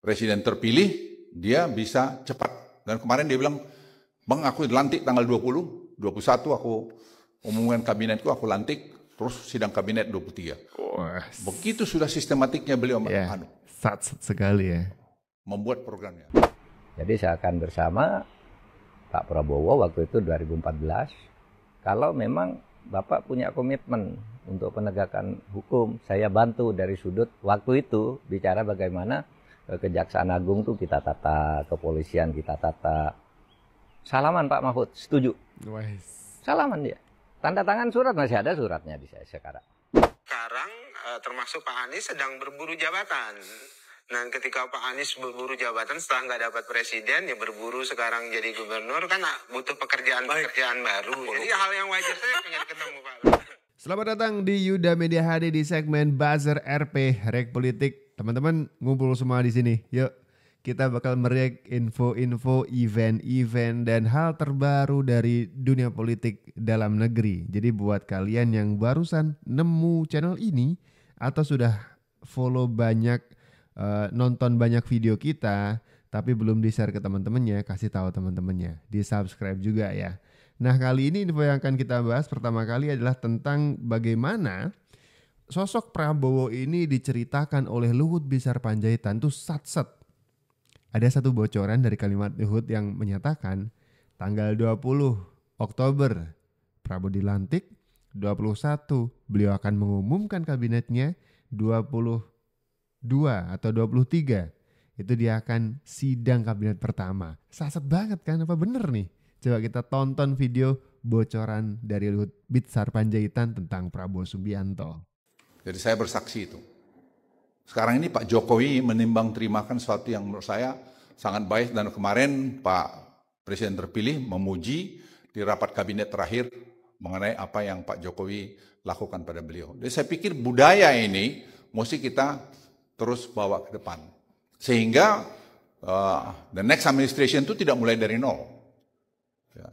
presiden terpilih, dia bisa cepat. Dan kemarin dia bilang, Bang, aku dilantik tanggal 20, 21 aku umumkan kabinetku, aku lantik, terus sidang kabinet 23. Begitu sudah sistematiknya beliau. Yeah. Sat-sat sekali ya. Membuat programnya. Jadi saya akan bersama Pak Prabowo waktu itu 2014. Kalau memang Bapak punya komitmen untuk penegakan hukum, saya bantu dari sudut waktu itu bicara bagaimana Kejaksaan Agung itu kita tata, kepolisian kita tata. Salaman Pak Mahfud, setuju. Nice. Salaman dia. Tanda tangan surat, masih ada suratnya di saya sekarang. Sekarang termasuk Pak Anies sedang berburu jabatan. Nah, ketika Pak Anies berburu jabatan setelah nggak dapat presiden, ya berburu sekarang jadi gubernur, kan butuh pekerjaan-pekerjaan baru. Jadi hal yang wajar saya pengen ketemu Pak. Selamat datang di Yuda Media HD di segmen Buzzer RP, Rek Politik. Teman-teman ngumpul semua di sini. Yuk, kita bakal merek info-info, event-event, dan hal terbaru dari dunia politik dalam negeri. Jadi buat kalian yang barusan nemu channel ini, atau sudah follow banyak, nonton banyak video kita tapi belum di-share ke teman-temannya, kasih tahu teman-temannya, di-subscribe juga ya. Nah, kali ini info yang akan kita bahas pertama kali adalah tentang bagaimana sosok Prabowo ini diceritakan oleh Luhut Binsar Panjaitan tuh sat-set. Ada satu bocoran dari kalimat Luhut yang menyatakan tanggal 20 Oktober Prabowo dilantik, 21 beliau akan mengumumkan kabinetnya, 22 atau 23 itu dia akan sidang kabinet pertama. Saset banget kan, apa bener nih? Coba kita tonton video bocoran dari Luhut Binsar Panjaitan tentang Prabowo Subianto. Jadi saya bersaksi itu. Sekarang ini Pak Jokowi menimbang terimakan sesuatu yang menurut saya sangat baik, dan kemarin Pak Presiden terpilih memuji di rapat kabinet terakhir mengenai apa yang Pak Jokowi lakukan pada beliau. Jadi saya pikir budaya ini mesti kita terus bawa ke depan. Sehingga the next administration itu tidak mulai dari nol. Ya,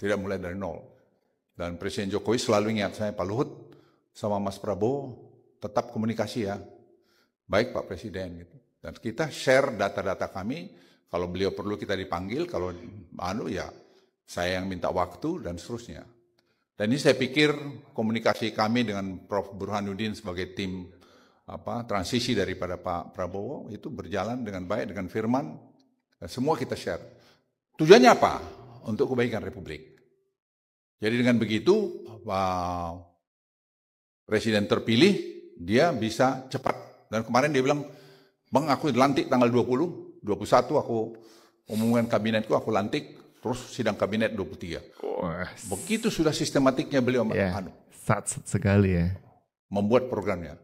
tidak mulai dari nol. Dan Presiden Jokowi selalu ingat saya, Pak Luhut sama Mas Prabowo tetap komunikasi ya. Baik Pak Presiden. Gitu. Dan kita share data-data kami. Kalau beliau perlu kita dipanggil, kalau ya saya yang minta waktu dan seterusnya. Dan ini saya pikir komunikasi kami dengan Prof. Burhanuddin sebagai tim transisi daripada Pak Prabowo itu berjalan dengan baik, dengan firman, semua kita share. Tujuannya apa? Untuk kebaikan Republik. Jadi dengan begitu, Presiden terpilih, dia bisa cepat. Dan kemarin dia bilang, Bang, aku dilantik tanggal 20, 21 aku umumkan kabinetku, aku lantik, terus sidang kabinet 23. Begitu sudah sistematiknya beliau. Yeah. Sat-sat sekali ya. Membuat programnya.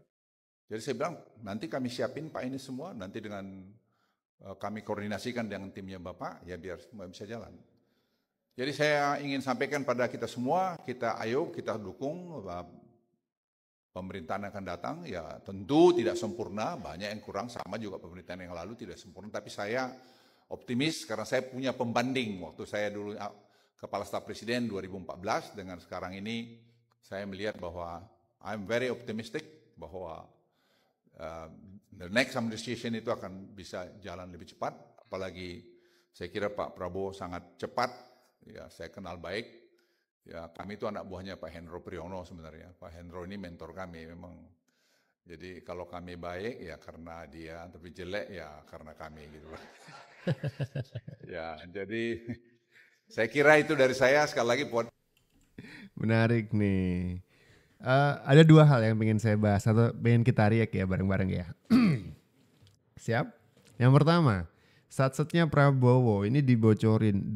Jadi saya bilang, nanti kami siapin Pak ini semua, nanti dengan kami koordinasikan dengan timnya Bapak, ya biar semua bisa jalan. Jadi saya ingin sampaikan pada kita semua, ayo kita dukung pemerintahan akan datang, ya tentu tidak sempurna, banyak yang kurang, sama juga pemerintahan yang lalu tidak sempurna, tapi saya optimis karena saya punya pembanding. Waktu saya dulu Kepala Staf Presiden 2014 dengan sekarang ini, saya melihat bahwa I'm very optimistic bahwa the next administration itu akan bisa jalan lebih cepat, apalagi saya kira Pak Prabowo sangat cepat, ya saya kenal baik, ya kami itu anak buahnya Pak Hendro Priyono sebenarnya, Pak Hendro ini mentor kami memang, jadi kalau kami baik ya karena dia, tapi jelek ya karena kami gitu. Ya jadi saya kira itu dari saya, sekali lagi buat. Menarik nih. Ada dua hal yang pengen saya bahas atau pengen kita riak ya bareng-bareng ya. Siap? Yang pertama, satsetnya Prabowo ini dibocorin, 20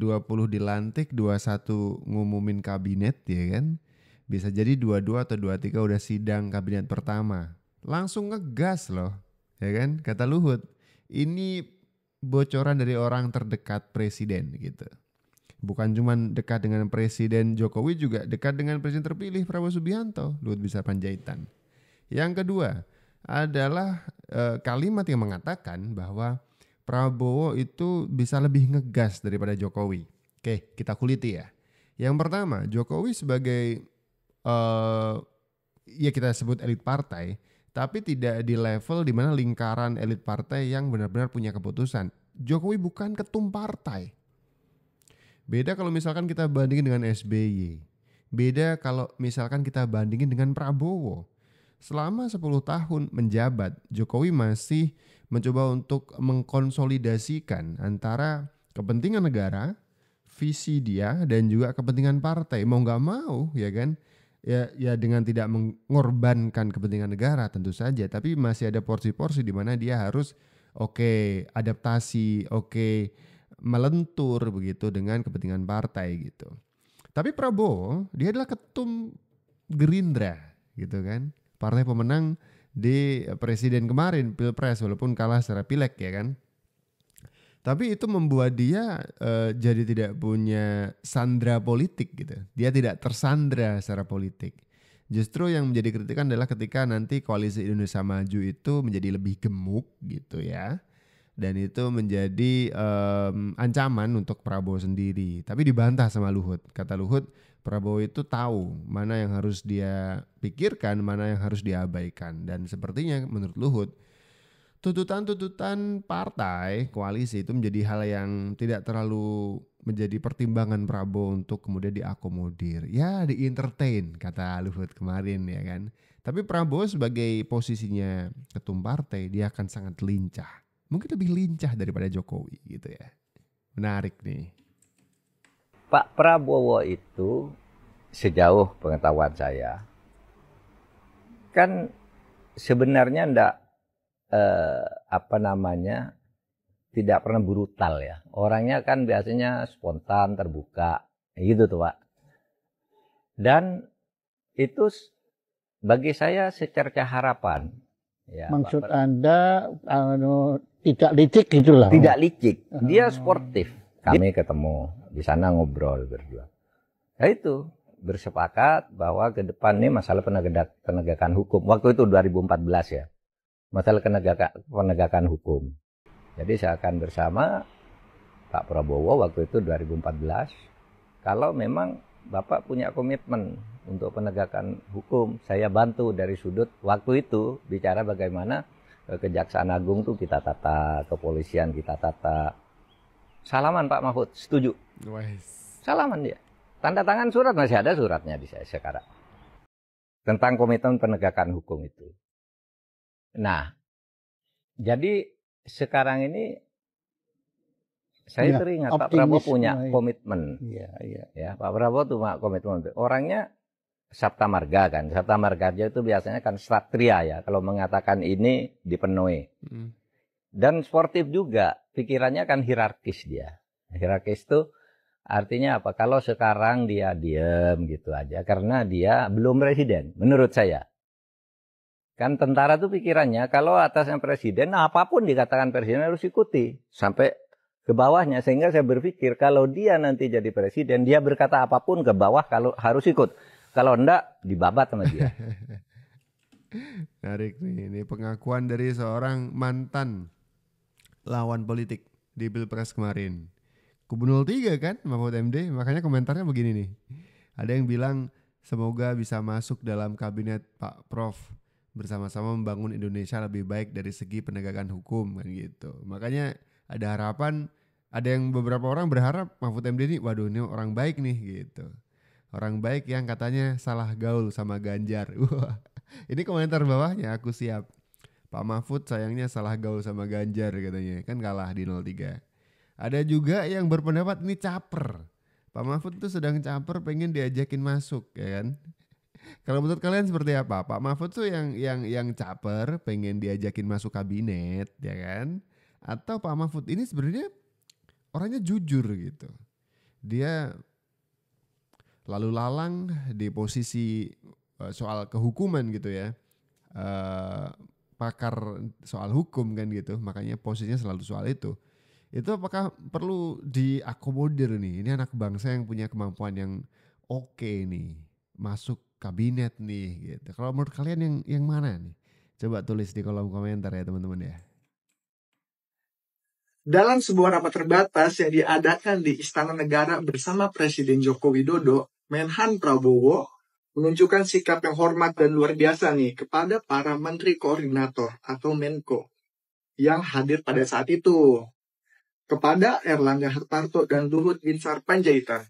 dilantik, 21 ngumumin kabinet ya kan. Bisa jadi 22 atau 23 udah sidang kabinet pertama. Langsung ngegas loh, ya kan? Kata Luhut, ini bocoran dari orang terdekat presiden gitu. Bukan cuma dekat dengan Presiden Jokowi, juga dekat dengan Presiden terpilih Prabowo Subianto, Luhut Binsar Panjaitan. Yang kedua adalah kalimat yang mengatakan bahwa Prabowo itu bisa lebih ngegas daripada Jokowi. Oke, kita kuliti ya. Yang pertama, Jokowi sebagai ya kita sebut elit partai, tapi tidak di level di mana lingkaran elit partai yang benar-benar punya keputusan. Jokowi bukan ketum partai. Beda kalau misalkan kita bandingin dengan SBY. Beda kalau misalkan kita bandingin dengan Prabowo. Selama 10 tahun menjabat, Jokowi masih mencoba untuk mengkonsolidasikan antara kepentingan negara, visi dia, dan juga kepentingan partai. Mau nggak mau, ya kan? Ya dengan tidak mengorbankan kepentingan negara tentu saja, tapi masih ada porsi-porsi di mana dia harus adaptasi, melentur begitu dengan kepentingan partai gitu. Tapi Prabowo, dia adalah ketum Gerindra gitu kan. Partai pemenang di presiden kemarin, Pilpres, walaupun kalah secara pileg ya kan. Tapi itu membuat dia jadi tidak punya sandera politik gitu. Dia tidak tersandra secara politik. Justru yang menjadi kritikan adalah ketika nanti Koalisi Indonesia Maju itu menjadi lebih gemuk gitu ya. Dan itu menjadi ancaman untuk Prabowo sendiri. Tapi dibantah sama Luhut. Kata Luhut, Prabowo itu tahu mana yang harus dia pikirkan, mana yang harus diabaikan. Dan sepertinya menurut Luhut, tuntutan-tuntutan partai koalisi itu menjadi hal yang tidak terlalu menjadi pertimbangan Prabowo untuk kemudian diakomodir. Ya di-entertain kata Luhut kemarin ya kan. Tapi Prabowo sebagai posisinya ketum partai dia akan sangat lincah. Mungkin lebih lincah daripada Jokowi gitu ya. Menarik nih. Pak Prabowo itu sejauh pengetahuan saya kan sebenarnya tidak pernah brutal ya. Orangnya kan biasanya spontan, terbuka gitu tuh Pak. Dan itu bagi saya secerca harapan ya. Maksud Pak, Anda tidak licik gitulah. Tidak licik, dia sportif. Kami ketemu di sana ngobrol berdua. Nah itu bersepakat bahwa ke depan nih masalah penegakan hukum. Waktu itu 2014 ya. Masalah penegakan hukum. Jadi saya akan bersama Pak Prabowo waktu itu 2014. Kalau memang Bapak punya komitmen untuk penegakan hukum, saya bantu dari sudut waktu itu bicara bagaimana Kejaksaan Agung itu kita tata, kepolisian kita tata. Salaman Pak Mahfud, setuju. Salaman dia. Tanda tangan surat, masih ada suratnya di saya sekarang. Tentang komitmen penegakan hukum itu. Nah, jadi sekarang ini saya teringat Pak Prabowo punya komitmen. Ya, Pak Prabowo punya komitmen. Orangnya Saptamarga kan. Saptamarga itu biasanya kan satria ya. Kalau mengatakan ini dipenuhi. Dan sportif juga. Pikirannya kan hierarkis dia. Hierarkis itu artinya apa? Kalau sekarang dia diam gitu aja. Karena dia belum presiden menurut saya. Kan tentara tuh pikirannya kalau atasnya presiden, nah apapun dikatakan presiden harus ikuti sampai ke bawahnya. Sehingga saya berpikir kalau dia nanti jadi presiden, dia berkata apapun ke bawah kalau harus ikut. Kalau enggak, dibabat sama dia. Menarik nih, ini pengakuan dari seorang mantan lawan politik di Pilpres kemarin. Kubu 03 kan Mahfud MD, makanya komentarnya begini nih. Ada yang bilang semoga bisa masuk dalam kabinet Pak Prof. Bersama-sama membangun Indonesia lebih baik dari segi penegakan hukum kan gitu. Makanya ada harapan, ada yang beberapa orang berharap Mahfud MD ini waduh ini orang baik nih gitu. Orang baik yang katanya salah gaul sama Ganjar. Ini komentar bawahnya aku siap. Pak Mahfud sayangnya salah gaul sama Ganjar katanya. Kan kalah di 03. Ada juga yang berpendapat ini caper. Pak Mahfud tuh sedang caper pengen diajakin masuk ya kan. Kalau menurut kalian seperti apa? Pak Mahfud tuh yang caper pengen diajakin masuk kabinet ya kan? Atau Pak Mahfud ini sebenarnya orangnya jujur gitu. Dia lalu lalang di posisi soal kehukuman gitu ya. Pakar soal hukum kan gitu. Makanya posisinya selalu soal itu. Itu apakah perlu diakomodir nih? Ini anak bangsa yang punya kemampuan yang oke nih. Masuk kabinet nih gitu. Kalau menurut kalian yang mana nih? Coba tulis di kolom komentar ya teman-teman ya. Dalam sebuah rapat terbatas yang diadakan di Istana Negara bersama Presiden Joko Widodo, Menhan Prabowo menunjukkan sikap yang hormat dan luar biasa nih kepada para menteri koordinator atau MENKO yang hadir pada saat itu, kepada Erlangga Hartarto dan Luhut Binsar Panjaitan.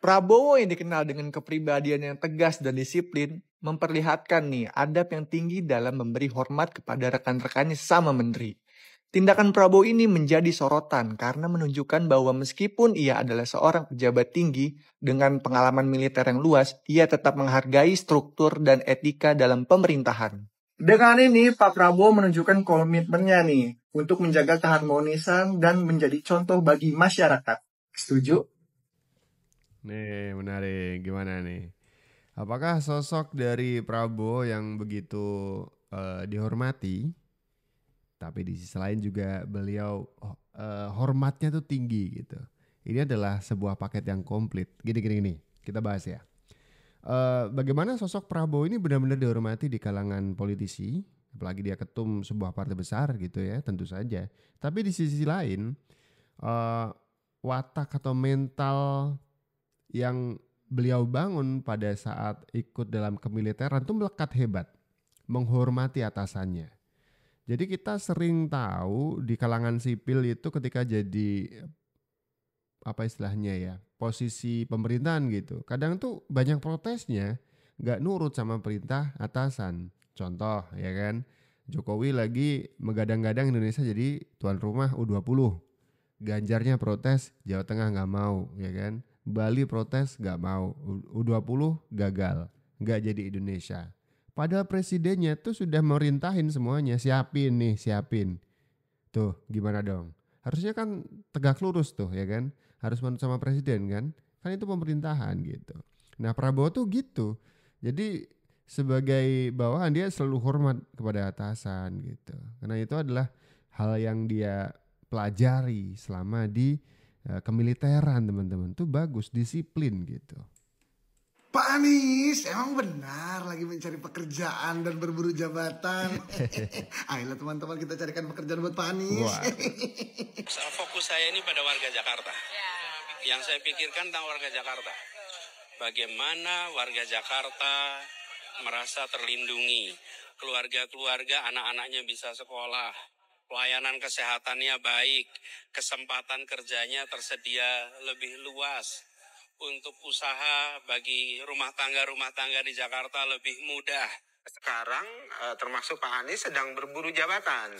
Prabowo yang dikenal dengan kepribadian yang tegas dan disiplin memperlihatkan nih adab yang tinggi dalam memberi hormat kepada rekan-rekannya sesama menteri. Tindakan Prabowo ini menjadi sorotan karena menunjukkan bahwa meskipun ia adalah seorang pejabat tinggi dengan pengalaman militer yang luas, ia tetap menghargai struktur dan etika dalam pemerintahan. Dengan ini, Pak Prabowo menunjukkan komitmennya nih untuk menjaga keharmonisan dan menjadi contoh bagi masyarakat. Setuju? Nih, menarik. Gimana nih? Apakah sosok dari Prabowo yang begitu dihormati, tapi di sisi lain juga beliau hormatnya tuh tinggi gitu. Ini adalah sebuah paket yang komplit. Gini, kita bahas ya. Bagaimana sosok Prabowo ini benar-benar dihormati di kalangan politisi, apalagi dia ketum sebuah partai besar gitu ya, tentu saja. Tapi di sisi lain, watak atau mental yang beliau bangun pada saat ikut dalam kemiliteran itu melekat hebat, menghormati atasannya. Jadi kita sering tahu di kalangan sipil itu ketika jadi apa istilahnya ya, posisi pemerintahan gitu, kadang tuh banyak protesnya, nggak nurut sama perintah atasan. Contoh ya kan, Jokowi lagi menggadang-gadang Indonesia jadi tuan rumah U20. Ganjarnya protes, Jawa Tengah nggak mau ya kan. Bali protes gak mau, U20 gagal, gak jadi Indonesia. Padahal presidennya tuh sudah merintahin semuanya, siapin nih, siapin. Tuh gimana dong, harusnya kan tegak lurus tuh ya kan, harus manut sama presiden kan, kan itu pemerintahan gitu. Nah Prabowo tuh gitu, jadi sebagai bawahan dia selalu hormat kepada atasan gitu. Karena itu adalah hal yang dia pelajari selama di kemiliteran teman-teman, tuh bagus, disiplin gitu. Pak Anies emang benar lagi mencari pekerjaan dan berburu jabatan. Ayolah teman-teman, kita carikan pekerjaan buat Pak Anies. Wow. Fokus saya ini pada warga Jakarta. Yang saya pikirkan tentang warga Jakarta. Bagaimana warga Jakarta merasa terlindungi. Keluarga-keluarga, anak-anaknya bisa sekolah. Pelayanan kesehatannya baik, kesempatan kerjanya tersedia lebih luas. Untuk usaha bagi rumah tangga di Jakarta lebih mudah. Sekarang termasuk Pak Anies sedang berburu jabatan.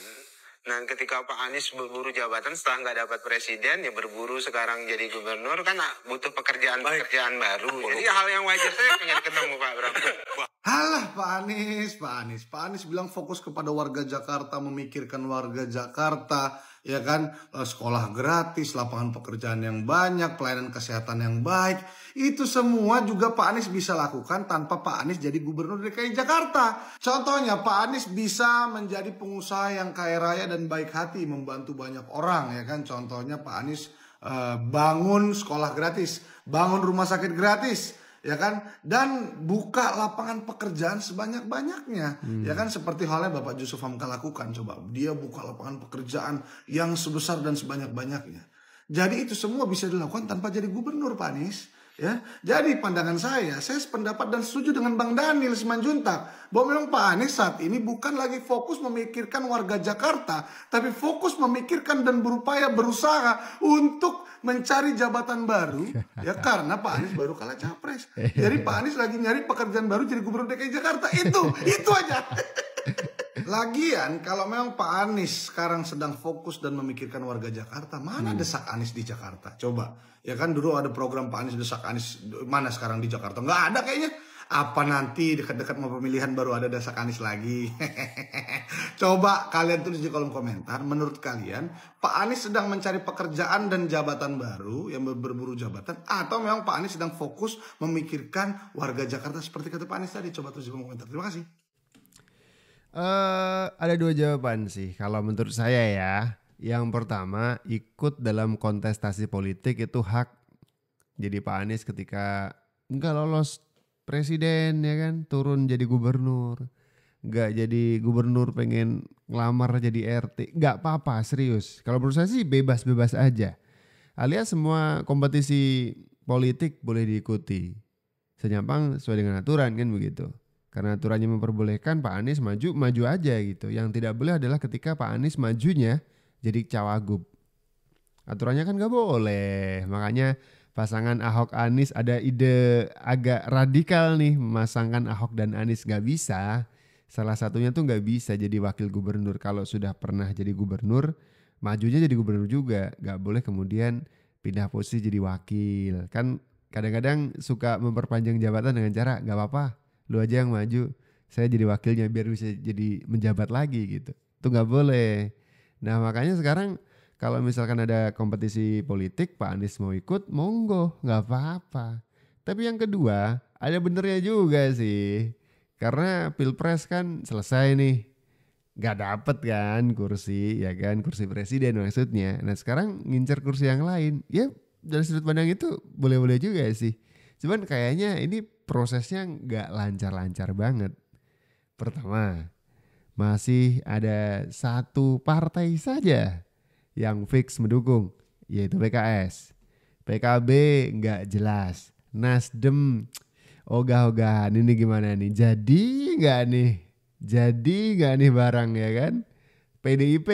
Dan ketika Pak Anies berburu jabatan setelah nggak dapat presiden, ya berburu sekarang jadi gubernur, kan butuh pekerjaan baru. Jadi hal yang wajar, saya pengen ketemu Pak Prabowo. Alah Pak Anies bilang fokus kepada warga Jakarta, memikirkan warga Jakarta, ya kan, sekolah gratis, lapangan pekerjaan yang banyak, pelayanan kesehatan yang baik. Itu semua juga Pak Anies bisa lakukan tanpa Pak Anies jadi gubernur DKI Jakarta. Contohnya Pak Anies bisa menjadi pengusaha yang kaya raya dan baik hati, membantu banyak orang ya kan. Contohnya Pak Anies bangun sekolah gratis, bangun rumah sakit gratis. Ya kan, dan buka lapangan pekerjaan sebanyak-banyaknya. Ya kan, seperti halnya Bapak Yusuf Hamka lakukan. Coba dia buka lapangan pekerjaan yang sebesar dan sebanyak-banyaknya. Jadi itu semua bisa dilakukan tanpa jadi gubernur Pak Anies. Ya, jadi pandangan saya sependapat dan setuju dengan Bang Daniel Simanjuntak bahwa memang Pak Anies saat ini bukan lagi fokus memikirkan warga Jakarta, tapi fokus memikirkan dan berusaha untuk mencari jabatan baru, ya karena Pak Anies baru kalah capres. Jadi Pak Anies lagi nyari pekerjaan baru jadi gubernur DKI Jakarta, itu aja. Lagian kalau memang Pak Anies sekarang sedang fokus dan memikirkan warga Jakarta, mana desak Anies di Jakarta? Coba, ya kan dulu ada program Pak Anies desak Anies, mana sekarang di Jakarta? Nggak ada kayaknya. Apa nanti dekat-dekat mau pemilihan baru ada desak Anies lagi? Coba kalian tulis di kolom komentar, menurut kalian Pak Anies sedang mencari pekerjaan dan jabatan baru yang berburu jabatan, atau memang Pak Anies sedang fokus memikirkan warga Jakarta seperti kata Pak Anies tadi? Coba tulis di kolom komentar. Terima kasih. Ada dua jawaban sih kalau menurut saya ya. Yang pertama, ikut dalam kontestasi politik itu hak. Jadi Pak Anies ketika nggak lolos presiden ya kan, turun jadi gubernur, nggak jadi gubernur pengen ngelamar jadi RT, nggak apa-apa, serius. Kalau menurut saya sih bebas-bebas aja, alias semua kompetisi politik boleh diikuti. senyampang sesuai dengan aturan kan begitu. Karena aturannya memperbolehkan Pak Anies maju aja gitu. Yang tidak boleh adalah ketika Pak Anies majunya jadi cawagup. Aturannya kan gak boleh. Makanya pasangan Ahok Anies ada ide agak radikal nih, memasangkan Ahok dan Anies. Gak bisa. Salah satunya tuh gak bisa jadi wakil gubernur. Kalau sudah pernah jadi gubernur, majunya jadi gubernur juga. Gak boleh kemudian pindah posisi jadi wakil. Kan kadang-kadang suka memperpanjang jabatan dengan cara gak apa-apa, lu aja yang maju, saya jadi wakilnya biar bisa jadi menjabat lagi gitu. Itu gak boleh. Nah makanya sekarang kalau misalkan ada kompetisi politik, Pak Anies mau ikut, monggo, gak apa-apa. Tapi yang kedua, ada benernya juga sih. Karena pilpres kan selesai nih, gak dapet kan kursi, ya kan, kursi presiden maksudnya. Nah sekarang ngincer kursi yang lain, ya dari sudut pandang itu boleh-boleh juga sih. Cuman kayaknya ini prosesnya gak lancar-lancar banget. Pertama, masih ada satu partai saja yang fix mendukung, yaitu PKS. PKB gak jelas, Nasdem ogah-ogahan, ini gimana nih? Jadi nggak nih? Jadi nggak nih barang ya kan? PDIP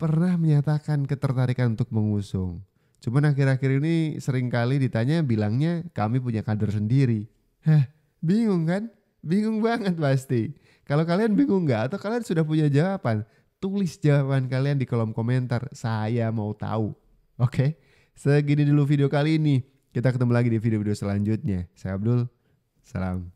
pernah menyatakan ketertarikan untuk mengusung. Cuman akhir-akhir ini seringkali ditanya, bilangnya kami punya kader sendiri. Hah, bingung kan? Bingung banget pasti. Kalau kalian bingung nggak atau kalian sudah punya jawaban, tulis jawaban kalian di kolom komentar. Saya mau tahu. Oke, segini dulu video kali ini. Kita ketemu lagi di video-video selanjutnya. Saya Abdul, salam.